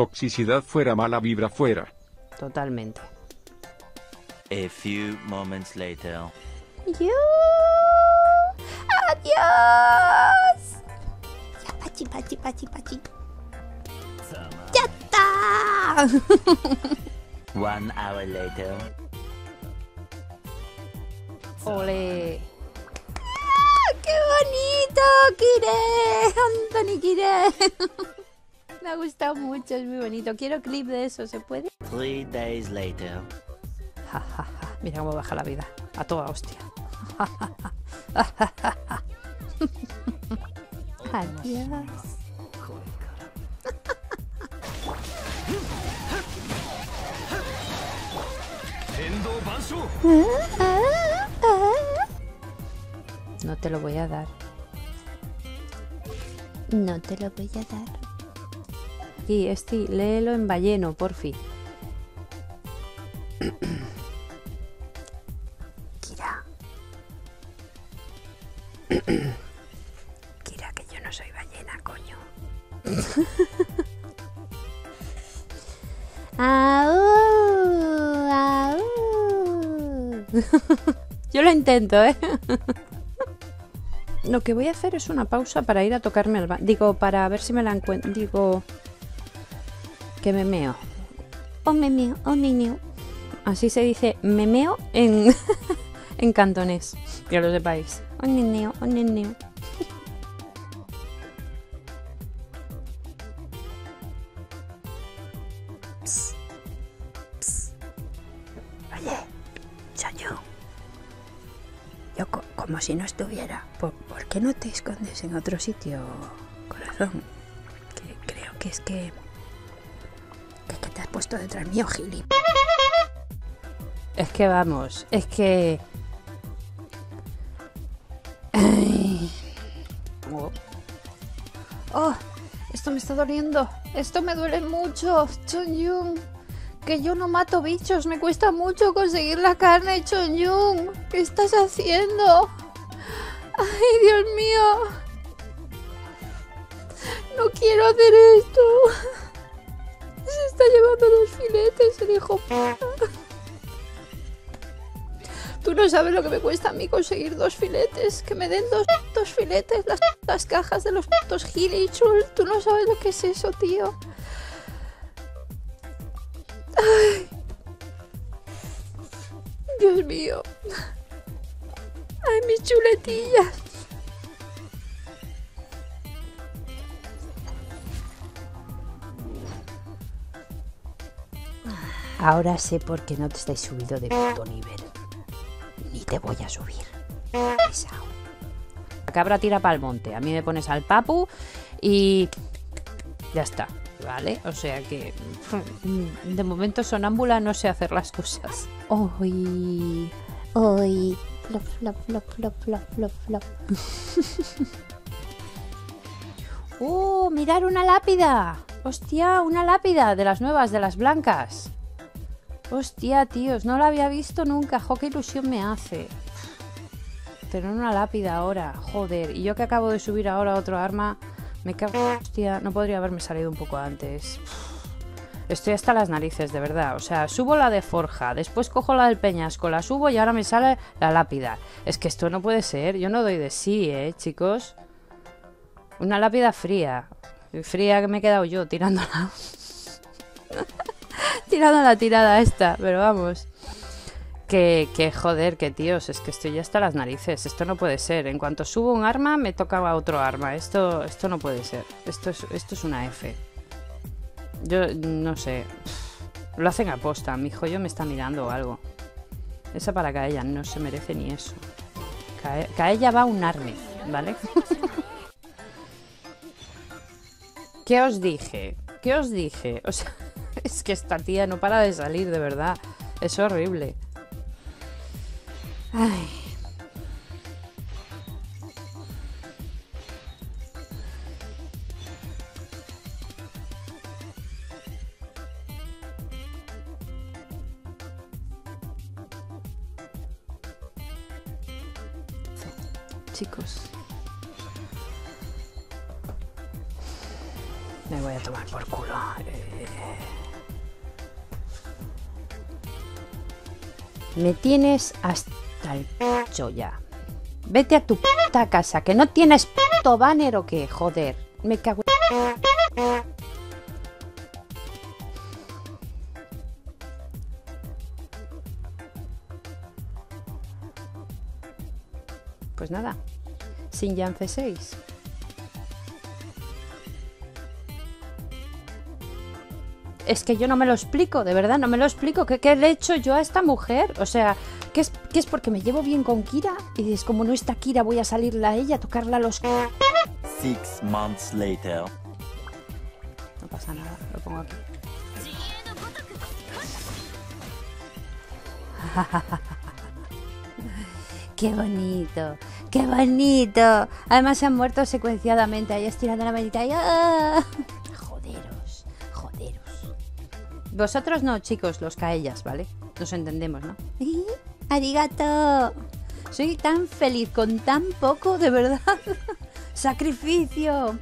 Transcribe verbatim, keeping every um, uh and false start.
toxicidad fuera, mala vibra fuera. Totalmente. A few moments later. ¡Yo! ¡Adiós! Ya, pachi, pachi, pachi, pachi. ¡Ya está! One hour later. ¡Ole! ¡Ah, qué bonito! ¡Kire! ¡Anthony Kire! Me ha gustado mucho, es muy bonito. Quiero clip de eso, ¿se puede? Three days later. Ja, ja, ja. Mira cómo baja la vida. A toda hostia. Ja, ja, ja, ja, ja. Adiós. No te lo voy a dar. No te lo voy a dar. Aquí, este, léelo en balleno, porfi. Kira. Kira, que yo no soy ballena, coño. ¡Aú! ¡Aú! Yo lo intento, ¿eh? Lo que voy a hacer es una pausa para ir a tocarme al baño. Digo, para ver si me la encuentro. Digo... que me meo. O me meo, o me meo. Así se dice me meo en, en cantonés. Que lo sepáis. O me meo, o me meo. Psst, psst. Oye, soy yo. Yo co como si no estuviera. ¿Por, ¿Por qué no te escondes en otro sitio, corazón? Que creo que es que... te has puesto detrás mío, Gili. Es que vamos, es que... Ay. Oh. Oh, esto me está doliendo. Esto me duele mucho, Chonyun. Que yo no mato bichos, me cuesta mucho conseguir la carne, Chonyun. ¿Qué estás haciendo? Ay, Dios mío. No quiero hacer esto. Se está llevando los filetes, el hijo puta. Tú no sabes lo que me cuesta a mí conseguir dos filetes. Que me den dos, dos filetes, las, las cajas de los putos Hilichurls. Tú no sabes lo que es eso, tío. Ay. Dios mío. Ay, mis chuletillas. Ahora sé por qué no te estáis subido de puto nivel. Ni te voy a subir. Pesao. La cabra tira para el monte. A mí me pones al papu y... ya está, ¿vale? O sea que... de momento sonámbula no sé hacer las cosas. Hoy... hoy... flop, flop, flop, flop, flop, flop, flop. ¡Oh, mirar una lápida! ¡Hostia, una lápida! De las nuevas, de las blancas. Hostia, tíos, no la había visto nunca. Jo, qué ilusión me hace tener una lápida ahora. Joder, y yo que acabo de subir ahora otro arma. Me cago... hostia, no podría haberme salido un poco antes. Estoy hasta las narices, de verdad. O sea, subo la de forja, después cojo la del peñasco, la subo y ahora me sale la lápida. Es que esto no puede ser. Yo no doy de sí, eh, chicos. Una lápida fría. Fría que me he quedado yo tirándola. Tirando la tirada esta, pero vamos. Que, que joder, que tíos, es que estoy ya hasta las narices. Esto no puede ser. En cuanto subo un arma, me tocaba otro arma. Esto, esto no puede ser. Esto es, esto es una F. Yo no sé. Lo hacen a posta. Mi joyo me está mirando o algo. Esa para Kaeya no se merece ni eso. Kae- Kaeya va a un arme, ¿vale? ¿Qué os dije? ¿Qué os dije? O sea... es que esta tía no para de salir, de verdad. Es horrible. Ay. Chicos. Me voy a tomar por culo. Eh... Me tienes hasta el pecho ya. Vete a tu puta casa, que no tienes puto banner o qué, joder. Me cago en... Pues nada, Xinyan C seis. Es que yo no me lo explico, de verdad, no me lo explico. ¿Qué, qué le he hecho yo a esta mujer? O sea, ¿qué es, qué es porque me llevo bien con Kira? Y dices, como no está Kira, voy a salirla a ella, a tocarla a los... Six months later. No pasa nada, lo pongo aquí. ¡Qué bonito! ¡Qué bonito! Además se han muerto secuenciadamente, ahí estirando la manita y... ¡ah! Joderos, joderos. Vosotros no, chicos, los Kaeyas, ¿vale? Nos entendemos, ¿no? ¡Arigato! Soy tan feliz con tan poco, de verdad. ¡Sacrificio!